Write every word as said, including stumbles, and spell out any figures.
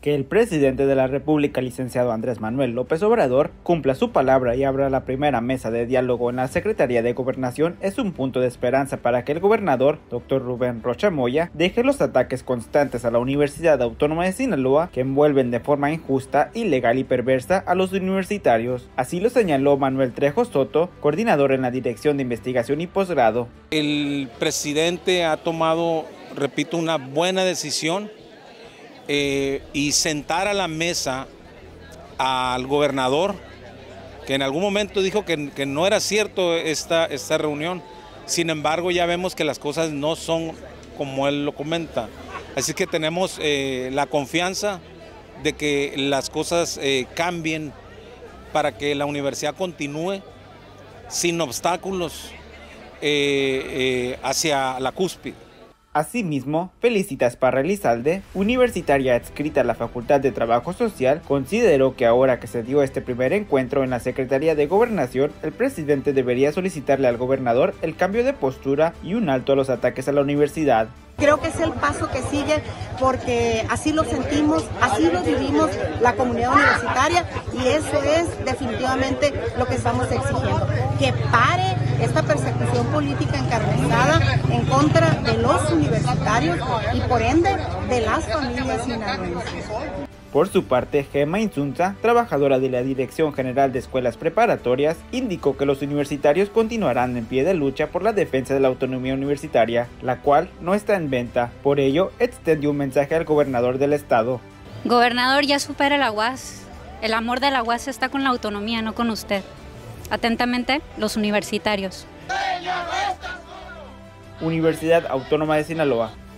Que el presidente de la República, licenciado Andrés Manuel López Obrador, cumpla su palabra y abra la primera mesa de diálogo en la Secretaría de Gobernación es un punto de esperanza para que el gobernador, doctor Rubén Rocha Moya, deje los ataques constantes a la Universidad Autónoma de Sinaloa que envuelven de forma injusta, ilegal y perversa a los universitarios. Así lo señaló Manuel Trejo Soto, coordinador en la Dirección de Investigación y Posgrado. El presidente ha tomado, repito, una buena decisión. Eh, y sentar a la mesa al gobernador, que en algún momento dijo que, que no era cierto esta, esta reunión. Sin embargo, ya vemos que las cosas no son como él lo comenta. Así que tenemos eh, la confianza de que las cosas eh, cambien para que la universidad continúe sin obstáculos eh, eh, hacia la cúspide. Asimismo, Felicitas Parra Elizalde, universitaria adscrita a la Facultad de Trabajo Social, consideró que ahora que se dio este primer encuentro en la Secretaría de Gobernación, el presidente debería solicitarle al gobernador el cambio de postura y un alto a los ataques a la universidad. Creo que es el paso que sigue porque así lo sentimos, así lo vivimos la comunidad universitaria y eso es definitivamente lo que estamos exigiendo, que pare esta persecución política encarnizada en contra de los universitarios y por ende de las familias sinaloenses. Por su parte, Gemma Insunza, trabajadora de la Dirección General de Escuelas Preparatorias, indicó que los universitarios continuarán en pie de lucha por la defensa de la autonomía universitaria, la cual no está en venta. Por ello, extendió un mensaje al gobernador del estado. Gobernador, ya supera la U A S. El amor de la U A S está con la autonomía, no con usted. Atentamente, los universitarios. Universidad Autónoma de Sinaloa.